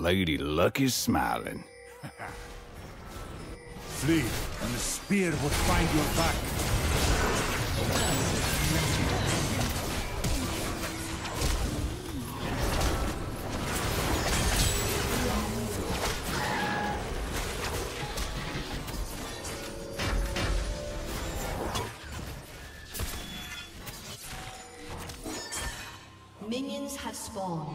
Lady Luck is smiling. Flee, and the spear will find your back. Minions have spawned.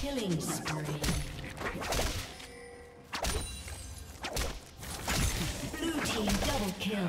Killing spree. Blue team double kill.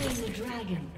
slain the dragon.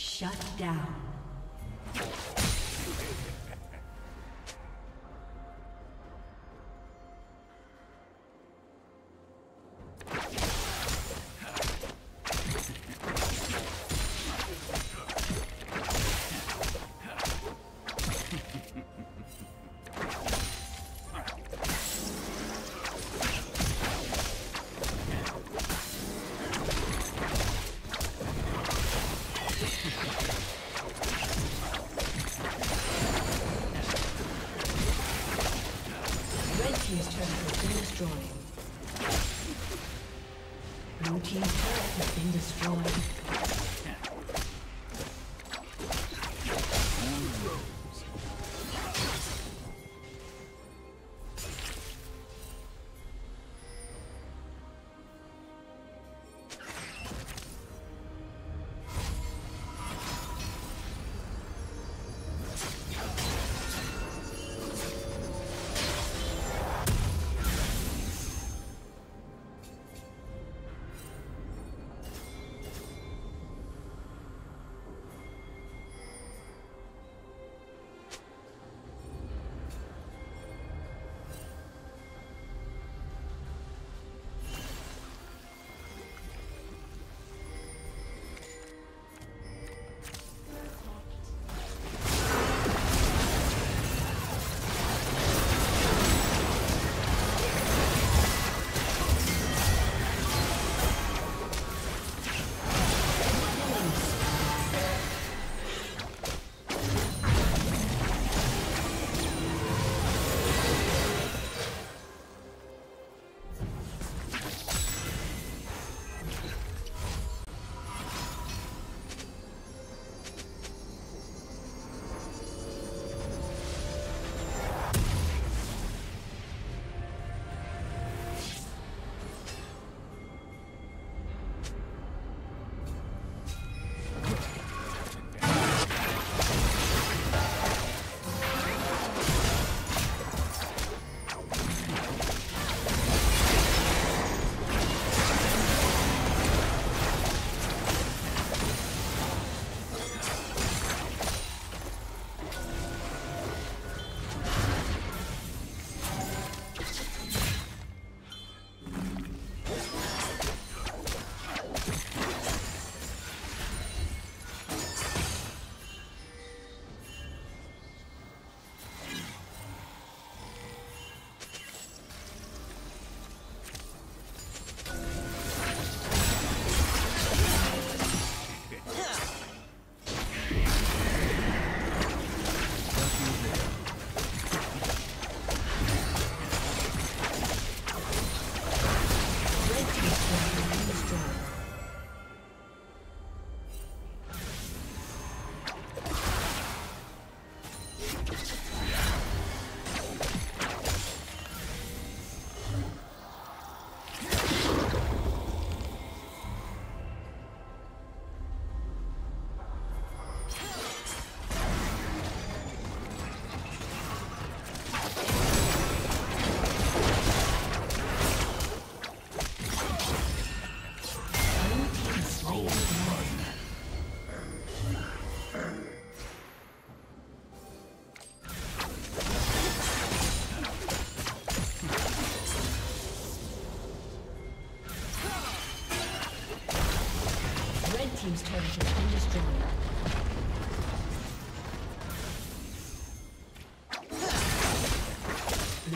Shut down.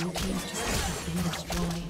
Blue team's turret has been destroyed.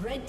Red